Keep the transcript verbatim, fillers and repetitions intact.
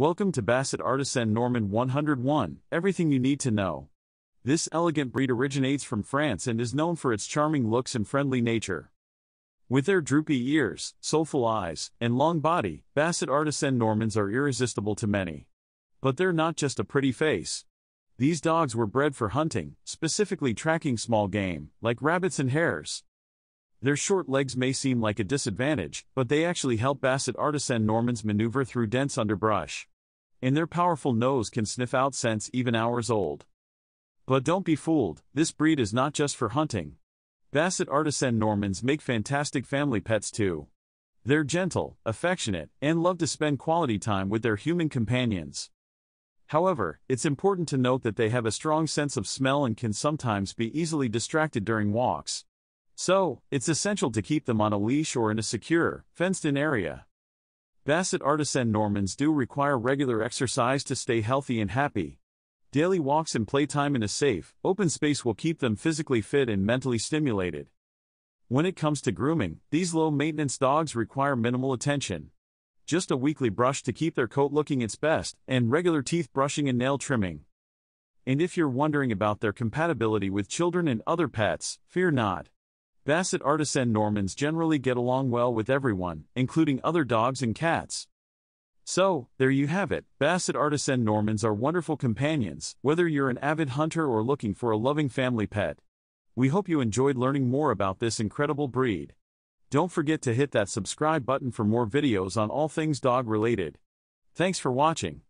Welcome to Basset Artésien Normand one oh one, everything you need to know. This elegant breed originates from France and is known for its charming looks and friendly nature. With their droopy ears, soulful eyes, and long body, Basset Artésien Normands are irresistible to many. But they're not just a pretty face. These dogs were bred for hunting, specifically tracking small game, like rabbits and hares. Their short legs may seem like a disadvantage, but they actually help Basset Artésien Normands maneuver through dense underbrush. And their powerful nose can sniff out scents even hours old. But don't be fooled, this breed is not just for hunting. Basset Artésien Normands make fantastic family pets too. They're gentle, affectionate, and love to spend quality time with their human companions. However, it's important to note that they have a strong sense of smell and can sometimes be easily distracted during walks. So, it's essential to keep them on a leash or in a secure, fenced-in area. Basset Artésien Normands do require regular exercise to stay healthy and happy. Daily walks and playtime in a safe, open space will keep them physically fit and mentally stimulated. When it comes to grooming, these low-maintenance dogs require minimal attention. Just a weekly brush to keep their coat looking its best, and regular teeth brushing and nail trimming. And if you're wondering about their compatibility with children and other pets, fear not. Basset Artésien Normands generally get along well with everyone, including other dogs and cats. So, there you have it, Basset Artésien Normands are wonderful companions, whether you're an avid hunter or looking for a loving family pet. We hope you enjoyed learning more about this incredible breed. Don't forget to hit that subscribe button for more videos on all things dog related. Thanks for watching.